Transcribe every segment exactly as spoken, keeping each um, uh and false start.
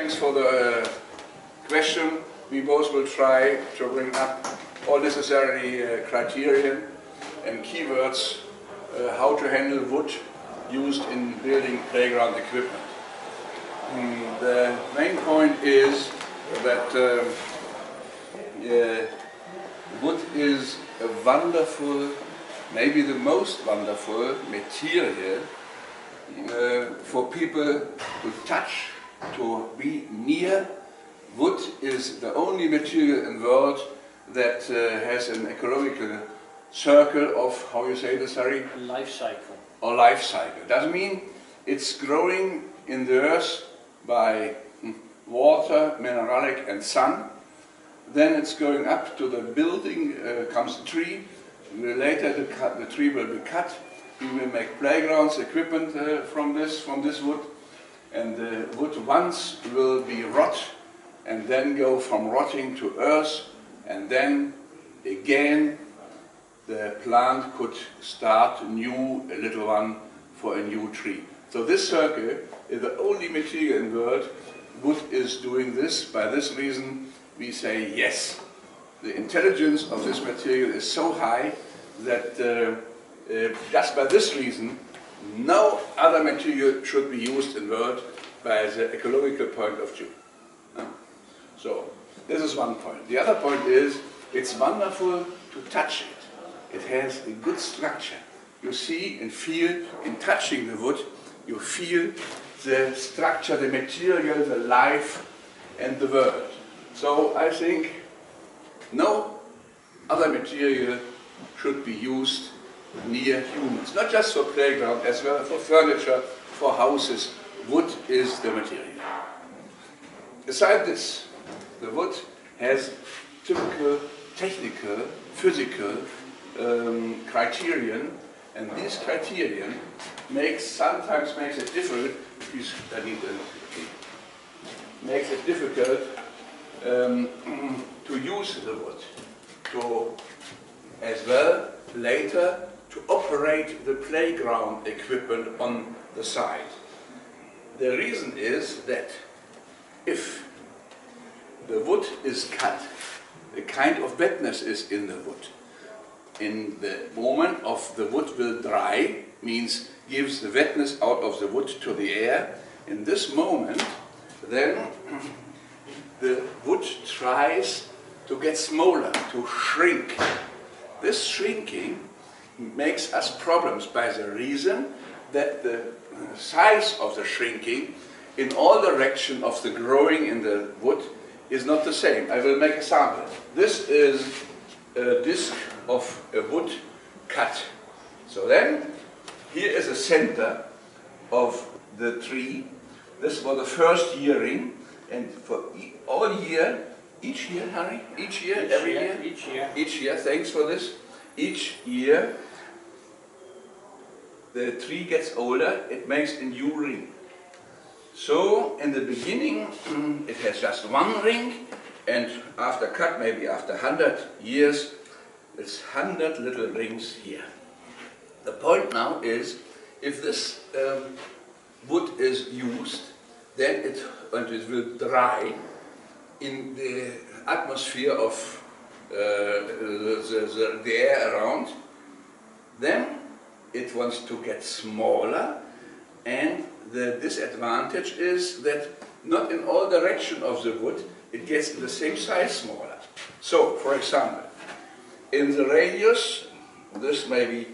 Thanks for the uh, question. We both will try to bring up all necessary uh, criteria and keywords uh, how to handle wood used in building playground equipment. Mm, the main point is that um, yeah, wood is a wonderful, maybe the most wonderful material uh, for people to touch, to be near. Wood is the only material in the world that uh, has an economical circle of, how you say this, sorry? Life cycle. Or life cycle. Doesn't mean it's growing in the earth by water, mineralic and sun. Then it's going up to the building, uh, comes the tree. Later the, cut, the tree will be cut. We will make playgrounds, equipment uh, from this, from this wood. And the wood once will be rot, and then go from rotting to earth, and then again the plant could start a new, a little one for a new tree. So this circle is the only material in the world. Wood is doing this. By this reason we say yes. The intelligence of this material is so high that uh, uh, just by this reason no other material should be used in the world by the ecological point of view. So, this is one point. The other point is, it's wonderful to touch it. It has a good structure. You see and feel, in touching the wood, you feel the structure, the material, the life and the world. So, I think no other material should be used near humans. Not just for playground, as well for furniture, for houses. Wood is the material. Aside this, the wood has typical technical, physical um, criterion, and these criterion makes sometimes makes it difficult. Please, I need a, makes it difficult um, to use the wood, to as well later to operate the playground equipment on the site. The reason is that if the wood is cut, a kind of wetness is in the wood. In the moment of the wood will dry, means gives the wetness out of the wood to the air. In this moment, then the wood tries to get smaller, to shrink. This shrinking makes us problems by the reason that the size of the shrinking in all direction of the growing in the wood is not the same. I will make a sample. This is a disc of a wood cut. So then, here is a center of the tree. This was the first yearing, and for e all year, each year, Harry? Each year, each every year, year? Each year. Each year, thanks for this. Each year, the tree gets older, it makes a new ring. So, in the beginning, it has just one ring, and after cut, maybe after one hundred years, it's one hundred little rings here. The point now is, if this um, wood is used, then it, and it will dry in the atmosphere of uh, the, the, the air around, then it wants to get smaller, and the disadvantage is that not in all direction of the wood it gets the same size smaller. So, for example, in the radius, this may be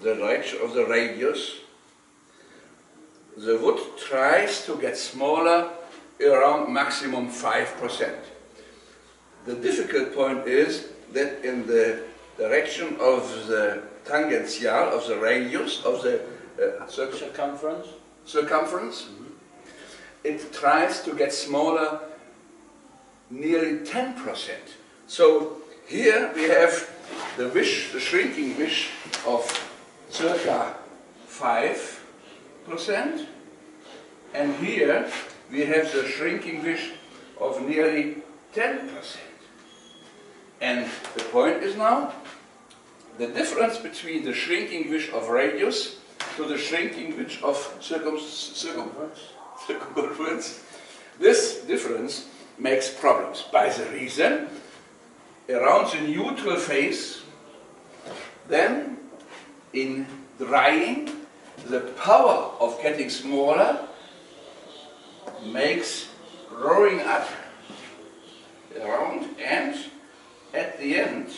the direction of the radius, the wood tries to get smaller around maximum five percent. The difficult point is that in the direction of the tangential, of the radius, of the uh, circ circumference, circumference, mm-hmm. It tries to get smaller nearly ten percent. So here we have the wish, the shrinking wish of circa five percent, and here we have the shrinking wish of nearly ten percent. And the point is now, the difference between the shrinking wish of radius to the shrinking which of circum circum circumference This difference makes problems by the reason around the neutral phase, then in drying, the power of getting smaller makes growing up around, and at the end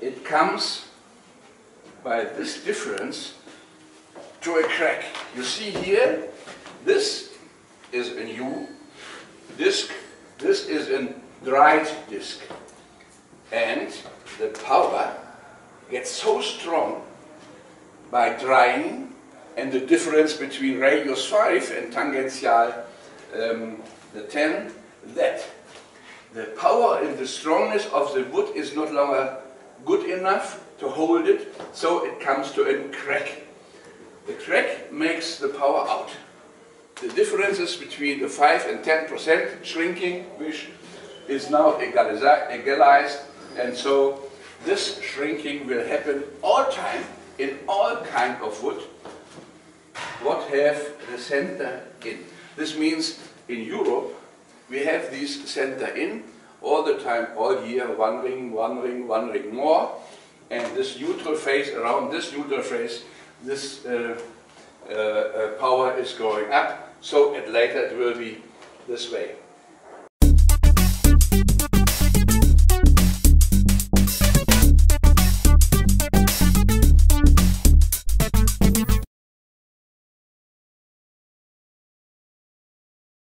it comes by this difference to a crack. You see here, this is a new disc, this is a dried disc, and the power gets so strong by drying, and the difference between radius five and tangential um, the ten, that the power and the strongness of the wood is no longer good enough to hold it, so it comes to a crack. The crack makes the power out. The differences between the five and ten percent shrinking, which is now equalized, and so this shrinking will happen all time in all kind of wood. What have the center in? This means in Europe we have these center in all the time, all year, one ring, one ring, one ring more, and this neutral phase, around this neutral phase, this uh, uh, uh, power is going up, so it later it will be this way.